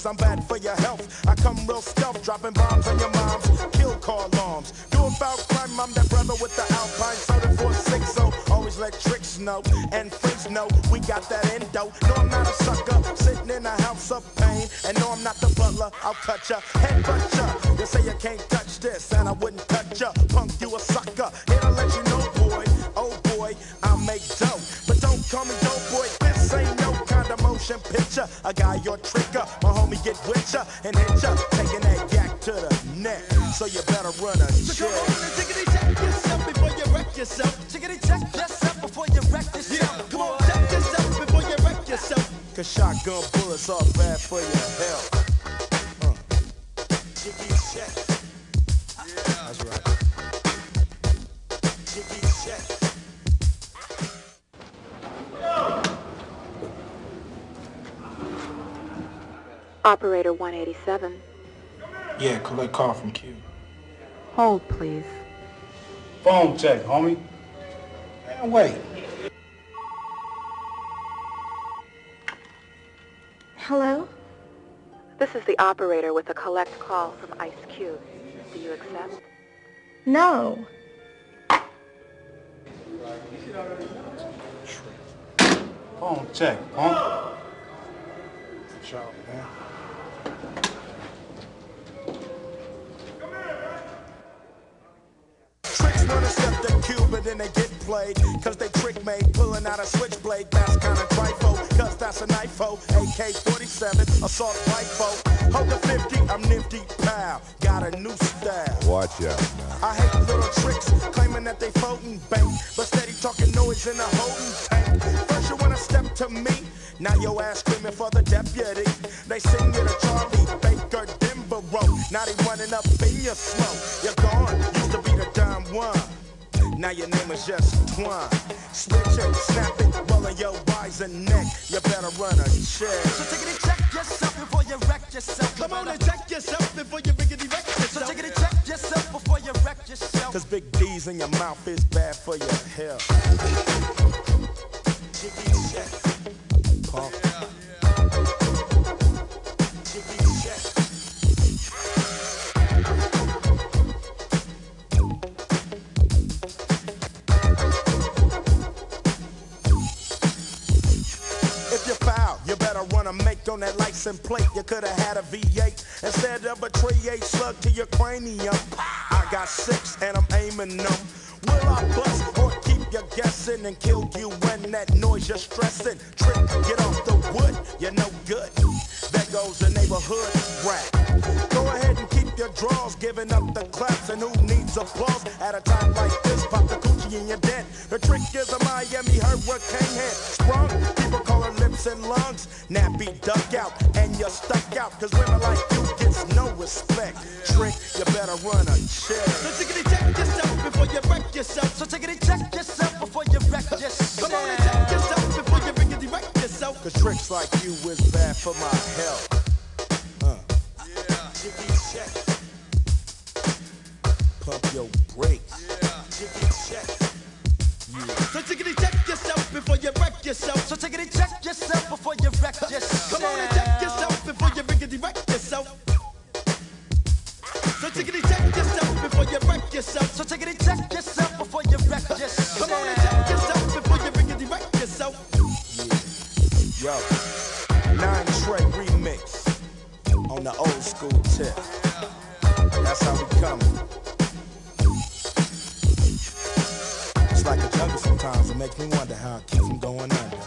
cause I'm bad for your health. I come real stealth, dropping bombs on your moms, kill call alarms. Doing foul crime, I'm that brother with the Alpine, soda 460. Always let tricks know, and friends know, we got that endo. No, I'm not a sucker, sitting in a house of pain. And no, I'm not the butler, I'll cut ya, head butt ya. They say you can't touch this, and I wouldn't touch ya. Punk, you a sucker, here to let you know, boy, oh boy, I make dope. But don't call me dope, boy, this ain't no kind of motion picture. I got your trigger, my homie get with ya, and hit ya, taking that yak to the neck. So you better run a check. So come on and tickety check yourself before you wreck yourself. Tickety check yourself before you wreck yourself. Yeah, come on, check yourself before you wreck yourself. Cause shotgun bullets are bad for your health. Jiggy check. Yeah, that's right. Jiggy check. Operator 187. Yeah, collect call from Q. Hold, please. Phone check, homie. And wait. Hello? This is the operator with a collect call from Ice Cube. Do you accept? No. Phone check, huh? Charlie, man. Step the cube and then they get played, cause they trick made, pulling out a switchblade, that's kinda trifle, cause that's a knife ho, AK-47, assault rifle, hold the 50, I'm nifty, pow, got a new style. Watch out, man. I hate little tricks, claiming that they floating bank, but steady talking noise in a holding tank. First you wanna step to me, now your ass screaming for the deputy. They sing you to Charlie Baker, Denver row, now they running up in your smoke. You're gone, used to be the dime one. Now your name is just Twine. Switch it, snap it, rolling your eyes and neck. You better run a check. So take it and check yourself before you wreck yourself. Come on and check yourself before you biggity wreck yourself. So take it and check yourself before you wreck yourself. Cause big D's in your mouth is bad for your health. Jiggy check. Pump. Jiggy check. On that license plate, you could have had a V8 instead of a 3/8 slug to your cranium. I got 6 and I'm aiming them. Will I bust or keep you guessing and kill you when that noise you're stressing? Trick, get off the wood, you're no good. There goes the neighborhood rat. Go ahead and keep your draws, giving up the claps, and who needs applause at a time like this? Pop the coochie in your dent. The trick is a Miami hurricane head. Sprung, people call her lips and lungs. Nappy duck out, and you're stuck out, cause women like you gets no respect. Trick, you better run a check. So take it and check yourself before you wreck yourself. So take it and check yourself before you wreck yourself. Come on and check yourself before you rickety wreck yourself. Cause tricks like you is bad for my health. Yeah. Jiggy check. Pump your brakes. Yeah. Jiggy check. Yeah. So take it and check yourself before you wreck yourself. So take it and check yourself before you wreck yourself. Come on and check yourself before you rickety wreck yourself. So take it and check yourself before you wreck yourself. So take it and check yourself before you wreck yourself. Come on and check yourself before you rickety wreck yourself. Yeah. Yo. 9 Trey remix. On the old school tip. That's how we coming. It's like a jungle sometimes. It makes me wonder how I keep from going under.